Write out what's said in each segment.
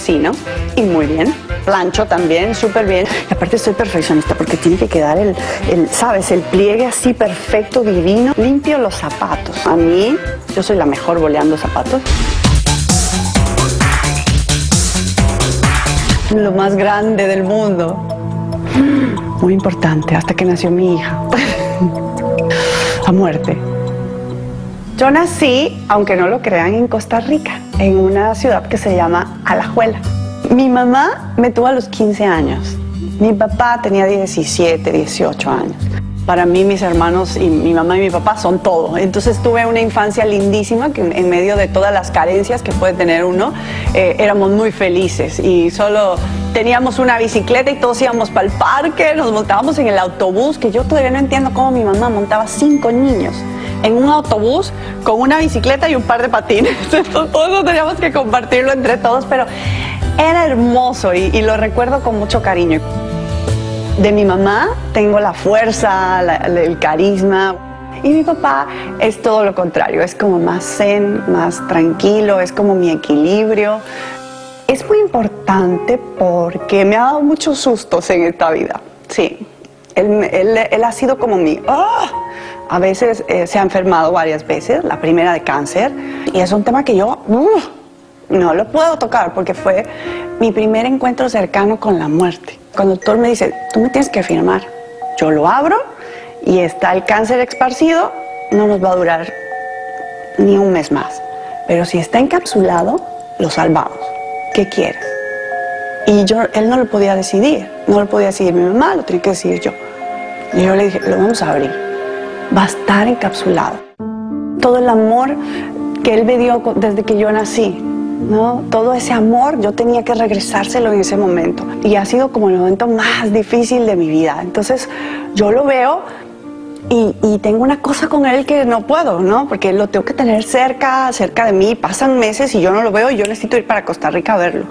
cocino y muy bien. Plancho también, súper bien. Y aparte soy perfeccionista porque tiene que quedar ¿sabes? El pliegue así perfecto, divino. Limpio los zapatos. A mí, yo soy la mejor boleando zapatos. Lo más grande del mundo. Muy importante, hasta que nació mi hija. A muerte. Yo nací, aunque no lo crean, en Costa Rica, en una ciudad que se llama Alajuela. Mi mamá me tuvo a los 15 años, mi papá tenía 17, 18 años. Para mí, mis hermanos y mi mamá y mi papá son todo. Entonces tuve una infancia lindísima que en medio de todas las carencias que puede tener uno, éramos muy felices y solo teníamos una bicicleta y todos íbamos para el parque, nos montábamos en el autobús, que yo todavía no entiendo cómo mi mamá montaba 5 niños en un autobús con una bicicleta y un par de patines. Entonces todos teníamos que compartirlo entre todos, pero era hermoso y lo recuerdo con mucho cariño. De mi mamá tengo la fuerza, el carisma, y mi papá es todo lo contrario, es como más zen, más tranquilo, es como mi equilibrio. Es muy importante porque me ha dado muchos sustos en esta vida, sí. Él ha sido como mi... ¡Oh! A veces se ha enfermado varias veces, la primera de cáncer, y es un tema que yo... no lo puedo tocar porque fue mi primer encuentro cercano con la muerte. Cuando el doctor me dice, tú me tienes que firmar, yo lo abro y está el cáncer esparcido, no nos va a durar ni un mes más. Pero si está encapsulado, lo salvamos. ¿Qué quieres? Y él no lo podía decidir, mi mamá, lo tenía que decidir yo. Y yo le dije, lo vamos a abrir, va a estar encapsulado. Todo el amor que él me dio desde que yo nací, ¿no? Todo ese amor yo tenía que regresárselo en ese momento y ha sido como el momento más difícil de mi vida. Entonces yo lo veo y tengo una cosa con él que no puedo, ¿no? Porque lo tengo que tener cerca de mí, pasan meses y yo no lo veo y yo necesito ir para Costa Rica a verlo,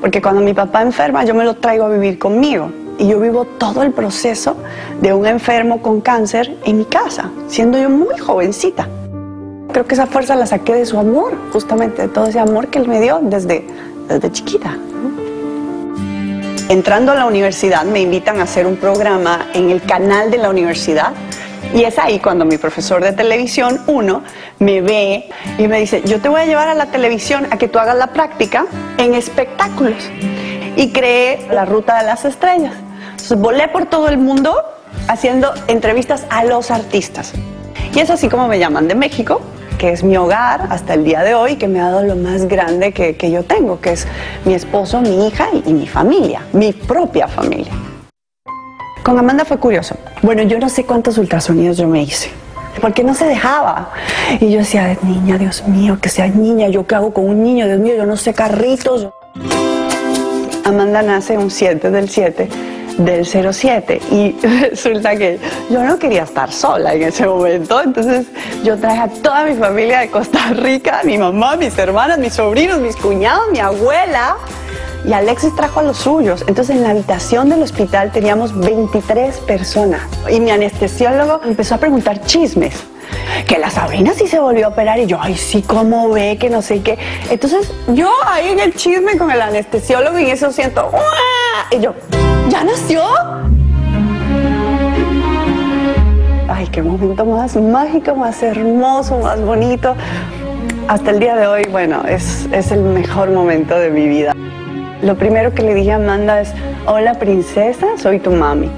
porque cuando mi papá enferma yo me lo traigo a vivir conmigo y yo vivo todo el proceso de un enfermo con cáncer en mi casa, siendo yo muy jovencita. Creo que esa fuerza la saqué de su amor, justamente, de todo ese amor que él me dio desde chiquita. Entrando a la universidad me invitan a hacer un programa en el canal de la universidad y es ahí cuando mi profesor de televisión, me ve y me dice, yo te voy a llevar a la televisión a que tú hagas la práctica en espectáculos. Y creé La Ruta de las Estrellas. Entonces, volé por todo el mundo haciendo entrevistas a los artistas. Y es así como me llaman de México, que es mi hogar hasta el día de hoy, que me ha dado lo más grande que yo tengo, que es mi esposo, mi hija y mi familia, mi propia familia. Con Amanda fue curioso. Bueno, yo no sé cuántos ultrasonidos yo me hice, porque no se dejaba. Y yo decía, niña, Dios mío, que sea niña, ¿yo qué hago con un niño? Dios mío, yo no sé carritos. Amanda nace un 7/7/07 y resulta que yo no quería estar sola en ese momento, entonces yo traje a toda mi familia de Costa Rica, mi mamá, mis hermanas, mis sobrinos, mis cuñados, mi abuela, y Alexis trajo a los suyos. Entonces en la habitación del hospital teníamos 23 personas y mi anestesiólogo empezó a preguntar chismes, que la Sabrina sí se volvió a operar y yo, ay sí, cómo ve, que no sé qué. Entonces yo ahí en el chisme con el anestesiólogo y eso siento, ¡uah! Y yo, ¿ya nació? Ay, qué momento más mágico, más hermoso, más bonito. Hasta el día de hoy, bueno, es el mejor momento de mi vida. Lo primero que le dije a Amanda es, hola princesa, soy tu mami.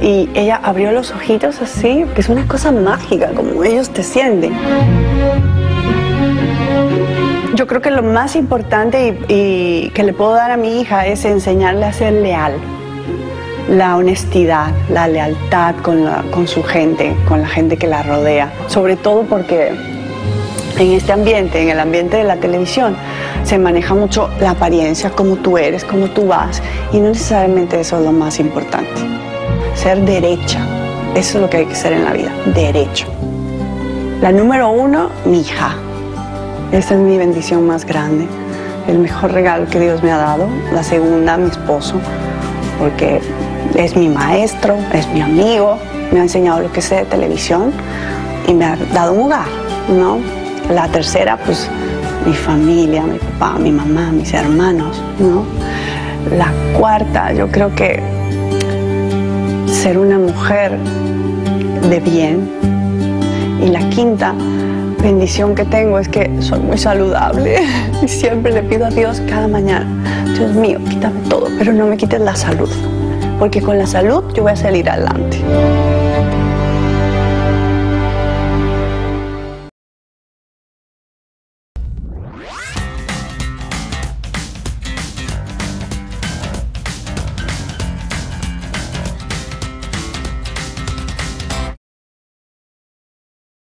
Y ella abrió los ojitos así, que es una cosa mágica, como ellos te sienten. Yo creo que lo más importante y que le puedo dar a mi hija es enseñarle a ser leal. La honestidad, la lealtad con su gente, con la gente que la rodea. Sobre todo porque en este ambiente, en el ambiente de la televisión, se maneja mucho la apariencia, cómo tú eres, cómo tú vas. Y no necesariamente eso es lo más importante. Ser derecha, eso es lo que hay que ser en la vida, derecho. La número 1, mi hija. Esa es mi bendición más grande, el mejor regalo que Dios me ha dado. La segunda, mi esposo, porque es mi maestro, es mi amigo, me ha enseñado lo que sé de televisión y me ha dado un hogar, ¿no? La tercera, pues mi familia, mi papá, mi mamá, mis hermanos, ¿no? La cuarta, yo creo que ser una mujer de bien. Y la quinta bendición que tengo es que soy muy saludable y siempre le pido a Dios cada mañana: Dios mío, quítame todo, pero no me quites la salud, porque con la salud yo voy a salir adelante.